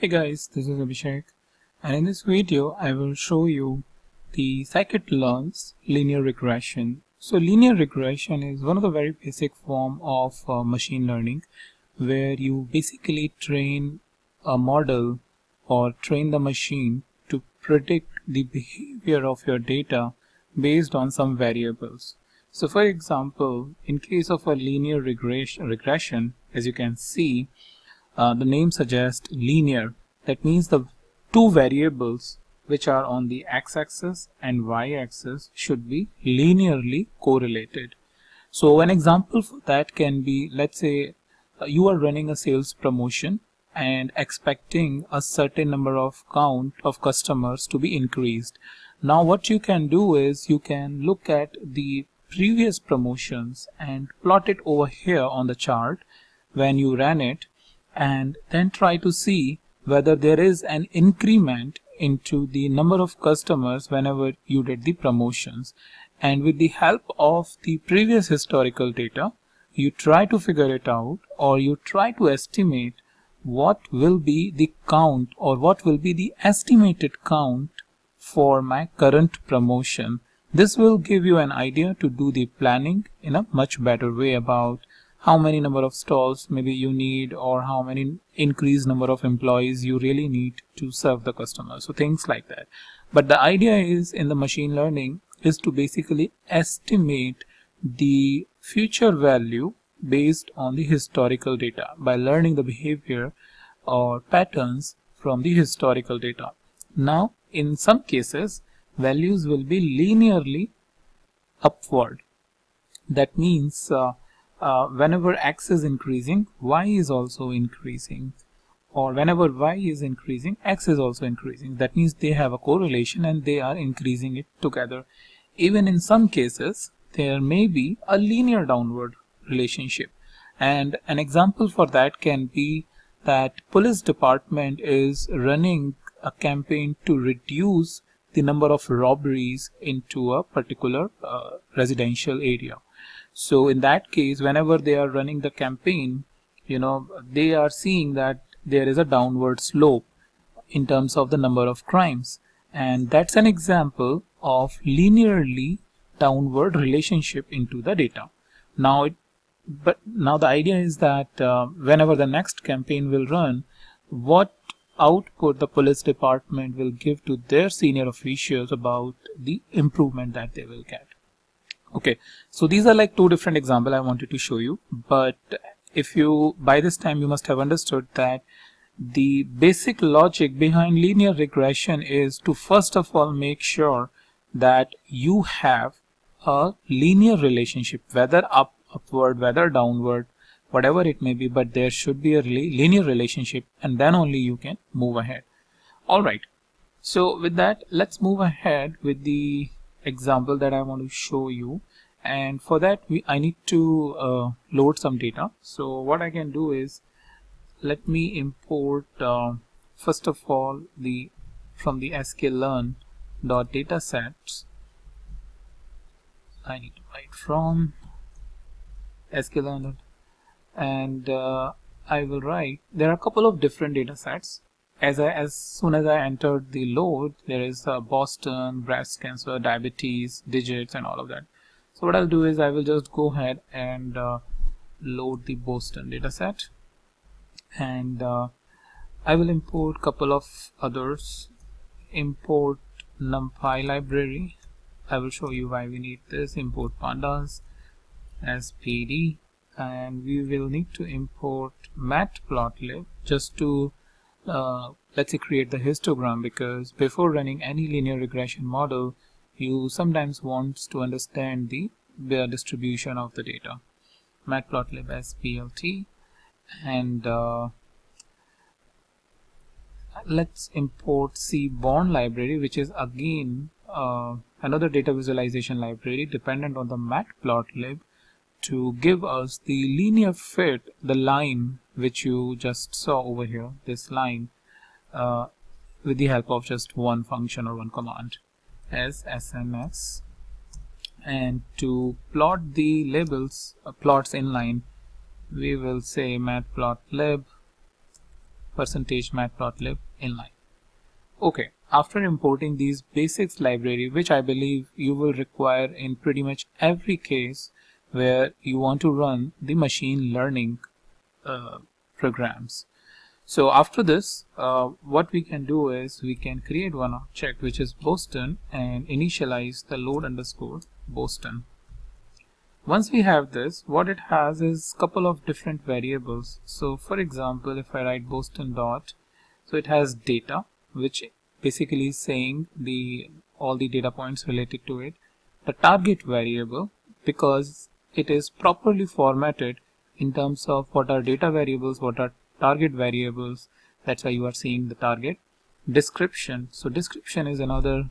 Hey guys, this is Abhishek, and in this video I will show you the scikit-learn's linear regression. So linear regression is one of the very basic form of machine learning, where you basically train a model or train the machine to predict the behavior of your data based on some variables. So for example, in case of a linear regression, as you can see, the name suggests linear. That means the two variables which are on the x-axis and y-axis should be linearly correlated. So an example for that can be, let's say you are running a sales promotion and expecting a certain number of count of customers to be increased. Now what you can do is you can look at the previous promotions and plot it over here on the chart when you ran it, and then try to see whether there is an increment into the number of customers whenever you did the promotions. And with the help of the previous historical data, you try to figure it out, or you try to estimate what will be the count or what will be the estimated count for my current promotion. This will give you an idea to do the planning in a much better way about how many number of stalls maybe you need, or how many increased number of employees you really need to serve the customer, so things like that. But the idea is in the machine learning is to basically estimate the future value based on the historical data by learning the behavior or patterns from the historical data. Now in some cases values will be linearly upward. That means whenever x is increasing, y is also increasing, or whenever y is increasing, x is also increasing. That means they have a correlation and they are increasing it together. Even in some cases there may be a linear downward relationship, and an example for that can be that police department is running a campaign to reduce the number of robberies into a particular residential area. So in that case, whenever they are running the campaign, they are seeing that there is a downward slope in terms of the number of crimes. And that's an example of linearly downward relationship into the data. Now the idea is that whenever the next campaign will run, what output the police department will give to their senior officials about the improvement that they will get. Okay, so these are like two different examples I wanted to show you, but if you, by this time you must have understood that the basic logic behind linear regression is to first of all make sure that you have a linear relationship, whether upward, whether downward, whatever it may be, but there should be a linear relationship, and then only you can move ahead. Alright, so with that, let's move ahead with the example that I want to show you, and for that I need to load some data. So what I can do is, let me import first of all from the scikit-learn.datasets. I need to write from scikit-learn, and I will write, there are a couple of different datasets. As soon as I entered the load, there is Boston, breast cancer, diabetes, digits, and all of that. So what I'll do is I will just go ahead and load the Boston dataset, and I will import couple of others. Import NumPy library. I will show you why we need this. Import pandas as PD, and we will need to import matplotlib just to let's say create the histogram, because before running any linear regression model you sometimes wants to understand the distribution of the data. Matplotlib as plt, and let's import seaborn library, which is again another data visualization library dependent on the matplotlib to give us the linear fit, the line which you just saw over here, this line, with the help of just one function or one command as SMX, and to plot the labels, plots inline, we will say matplotlib %matplotlib inline. Okay, after importing these basics library, which I believe you will require in pretty much every case where you want to run the machine learning programs. So after this, what we can do is we can create one object which is Boston and initialize the load underscore Boston. Once we have this, what it has is couple of different variables. So for example, if I write Boston dot, so it has data, which basically is saying all the data points related to it. The target variable, because it is properly formatted in terms of what are data variables, what are target variables, that's why you are seeing the target. Description, so description is another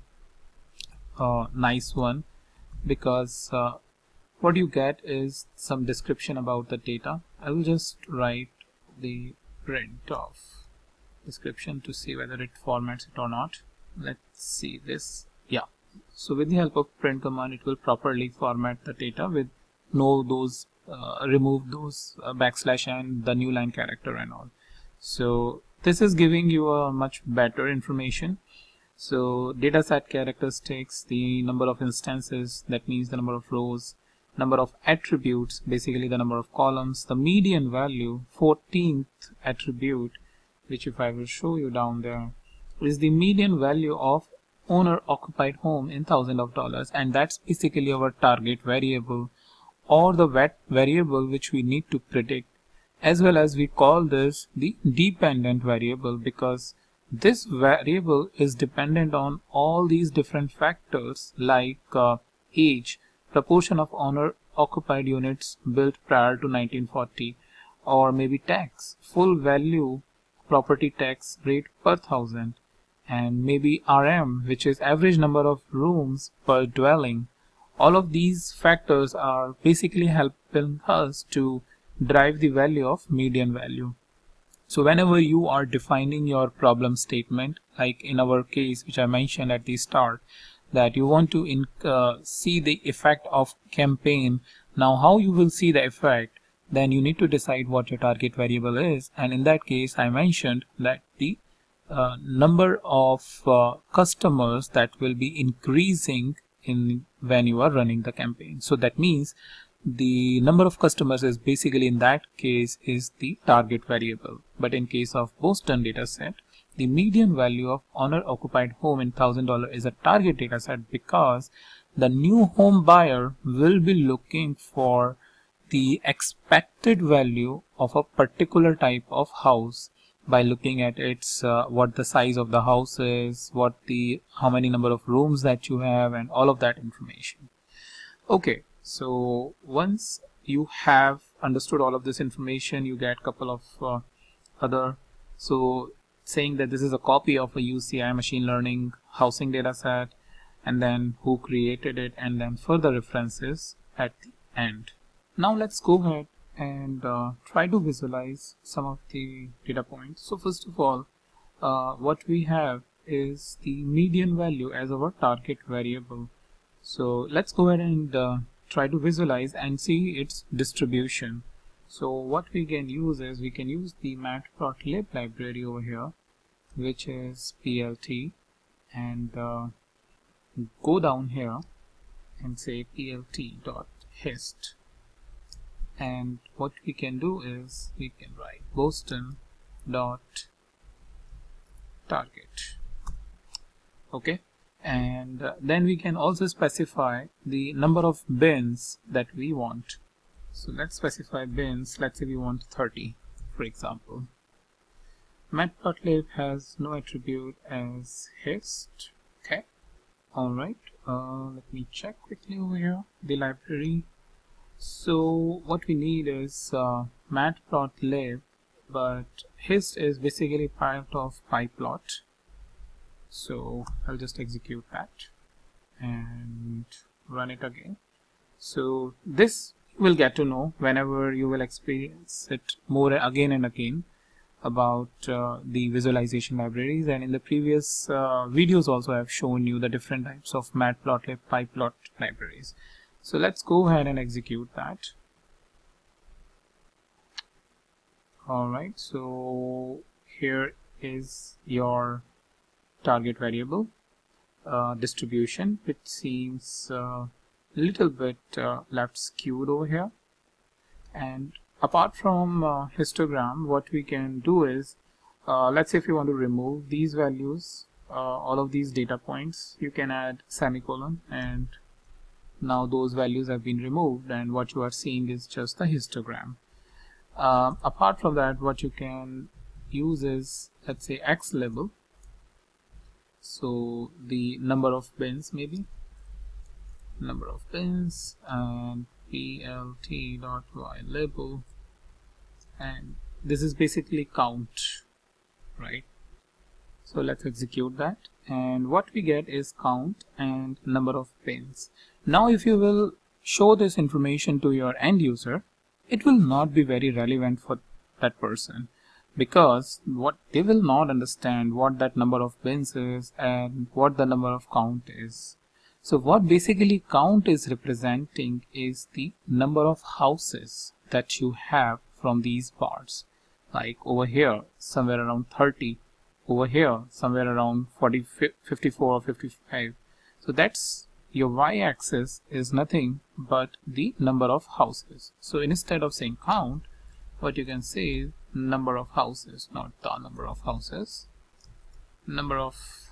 nice one, because what you get is some description about the data. I will just write the print of description to see whether it formats it or not. Let's see this. Yeah, so with the help of print command, it will properly format the data with no those remove those backslash and the new line character and all. So this is giving you a much better information. So data set characteristics, the number of instances, that means the number of rows, number of attributes, basically the number of columns, the median value, 14th attribute, which if I will show you down there, is the median value of owner occupied home in $1000s, and that's basically our target variable or the vet variable which we need to predict, as well as we call this the dependent variable, because this variable is dependent on all these different factors like age, proportion of owner occupied units built prior to 1940, or maybe tax, full value property tax rate per 1000, and maybe RM, which is average number of rooms per dwelling. All of these factors are basically helping us to derive the value of median value. So whenever you are defining your problem statement, like in our case which I mentioned at the start, that you want to see the effect of campaign. Now how you will see the effect, then you need to decide what your target variable is, and in that case I mentioned that the number of customers that will be increasing in when you are running the campaign. So that means the number of customers is basically in that case is the target variable. But in case of Boston dataset, the median value of owner occupied home in $1000 is a target dataset, because the new home buyer will be looking for the expected value of a particular type of house by looking at its what the size of the house is, what the how many number of rooms that you have, and all of that information. Okay, so once you have understood all of this information, you get couple of other, so saying that this is a copy of a UCI machine learning housing data set, and then who created it, and then further references at the end. Now let's go ahead and try to visualize some of the data points. So first of all, what we have is the median value as our target variable. So let's go ahead and try to visualize and see its distribution. So what we can use is we can use the matplotlib library over here, which is plt, and go down here and say plt.hist. And what we can do is we can write Boston dot target. Okay, and then we can also specify the number of bins that we want. So let's specify bins. Let's say we want 30, for example. Matplotlib has no attribute as hist. Okay, all right. Let me check quickly over here the library. So what we need is matplotlib, but hist is basically part of pyplot. So I'll just execute that and run it again. So this you will get to know whenever you will experience it more again and again about the visualization libraries. And in the previous videos also I have shown you the different types of matplotlib, pyplot libraries. So let's go ahead and execute that. All right, so here is your target variable distribution, which seems a little bit left skewed over here. And apart from histogram, what we can do is, let's say if you want to remove these values, all of these data points, you can add semicolon, and now those values have been removed and what you are seeing is just the histogram. Apart from that, what you can use is, let's say X label, so the number of bins, maybe number of bins, and plt.y label, and this is basically count, right? So let's execute that, and what we get is count and number of bins. Now if you will show this information to your end user, it will not be very relevant for that person, because what they will not understand what that number of bins is and what the number of count is. So what basically count is representing is the number of houses that you have from these bars. Like over here, somewhere around 30, over here, somewhere around 40, 54 or 55. So that's your y-axis is nothing but the number of houses. So instead of saying count, what you can say is number of houses, not the number of houses, number of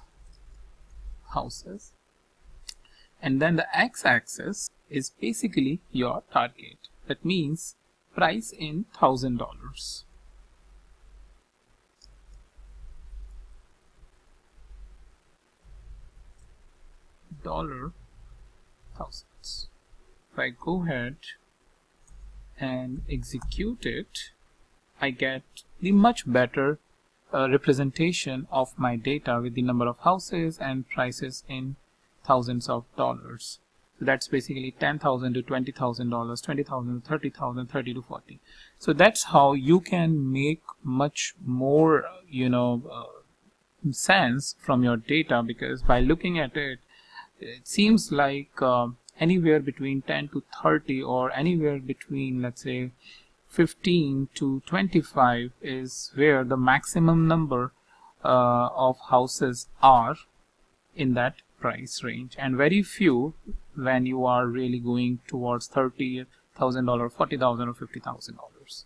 houses. And then the x-axis is basically your target. That means price in $1,000. Dollar thousands. If I go ahead and execute it, I get the much better representation of my data with the number of houses and prices in thousands of dollars. So that's basically $10,000 to $20,000, $20,000 to $30,000, $30,000 to $40,000. So that's how you can make much more, sense from your data, because by looking at it, it seems like anywhere between 10 to 30 or anywhere between, let's say, 15 to 25 is where the maximum number of houses are in that price range, and very few when you are really going towards $30,000, $40,000 or $50,000.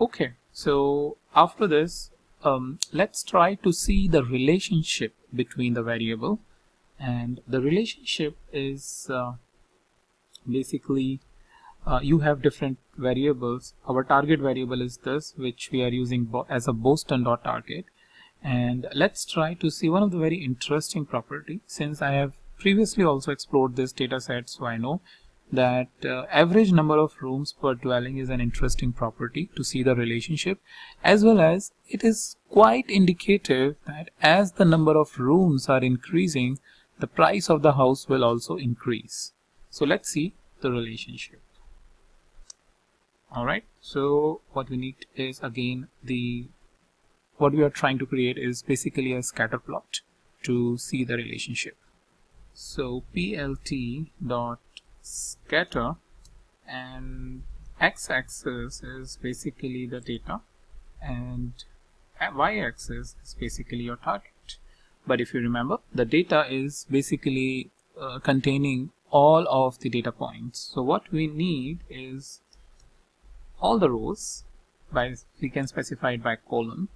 Okay, so after this, let's try to see the relationship between the variable, and the relationship is basically you have different variables. Our target variable is this, which we are using as a Boston.target. And let's try to see one of the very interesting property. Since I have previously also explored this data set, so I know that average number of rooms per dwelling is an interesting property to see the relationship, as well as it is quite indicative that as the number of rooms are increasing, the price of the house will also increase. So let's see the relationship. Alright, so what we need is, again, what we are trying to create is basically a scatter plot to see the relationship. So plt.scatter, and x-axis is basically the data and y-axis is basically your target. But if you remember, the data is basically containing all of the data points. So what we need is all the rows, we can specify it by column.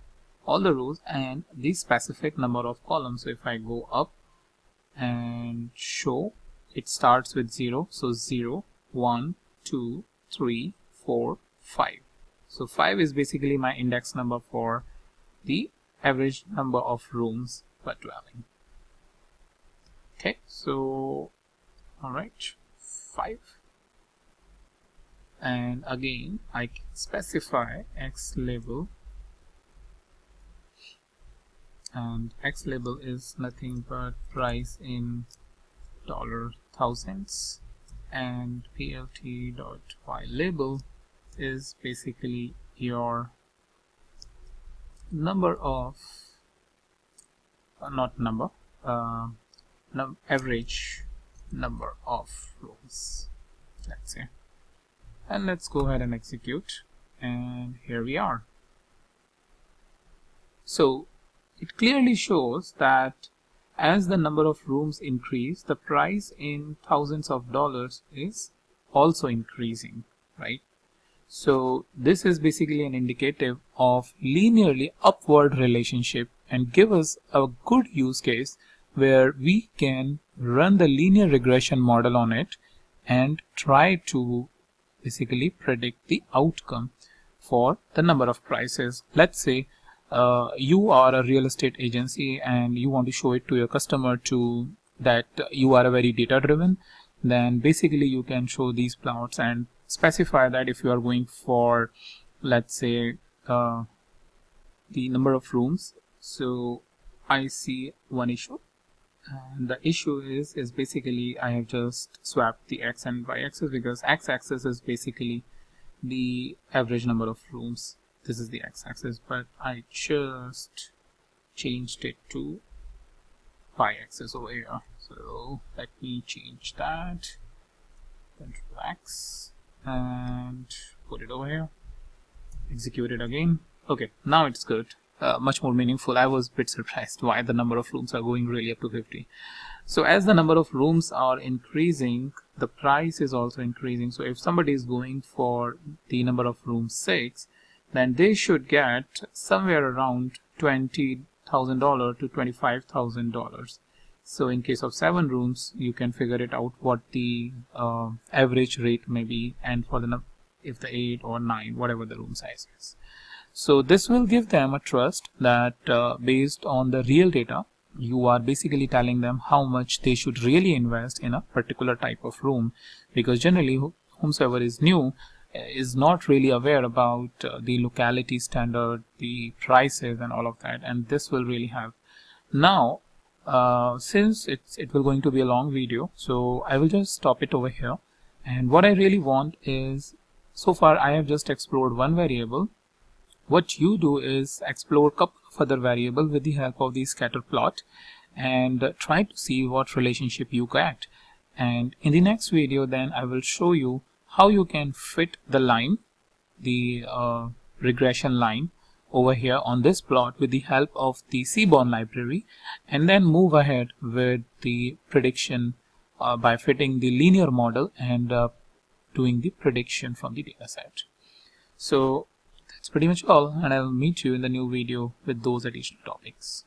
All the rows and the specific number of columns. So if I go up and show, it starts with 0. So 0, 1, 2, 3, 4, 5. So 5 is basically my index number for the average number of rooms per dwelling. Okay, so alright, 5. And again, I can specify X label. And X label is nothing but price in dollar thousands, and plt.y label is basically your number of average number of rows, let's say. And let's go ahead and execute, and here we are. So it clearly shows that as the number of rooms increase, the price in thousands of dollars is also increasing, right? So this is basically an indicative of linearly upward relationship and give us a good use case where we can run the linear regression model on it and try to basically predict the outcome for the number of prices. Let's say you are a real estate agency and you want to show it to your customer to that you are a very data driven, then basically you can show these plots and specify that if you are going for, let's say, the number of rooms. So I see one issue, and the issue is basically I have just swapped the x and y axis, because x axis is basically the average number of rooms. This is the x axis, but I just changed it to y axis over here. So let me change that, Ctrl X, and put it over here, execute it again. Okay, now it's good. Much more meaningful. I was a bit surprised why the number of rooms are going really up to 50. So as the number of rooms are increasing, the price is also increasing. So if somebody is going for the number of rooms 6, then they should get somewhere around $20,000 to $25,000. So in case of 7 rooms, you can figure it out what the average rate may be, and for the if the 8 or 9, whatever the room size is. So this will give them a trust that based on the real data, you are basically telling them how much they should really invest in a particular type of room, because generally whomsoever is new is not really aware about the locality standard, the prices and all of that, and this will really help. Now since it will going to be a long video, so I will just stop it over here, and what I really want is, so far I have just explored one variable. What you do is explore a couple of other variables with the help of the scatter plot and try to see what relationship you get. And in the next video, then I will show you how you can fit the line, the regression line over here on this plot with the help of the seaborn library, and then move ahead with the prediction by fitting the linear model and doing the prediction from the dataset. So that's pretty much all, and I will meet you in the new video with those additional topics.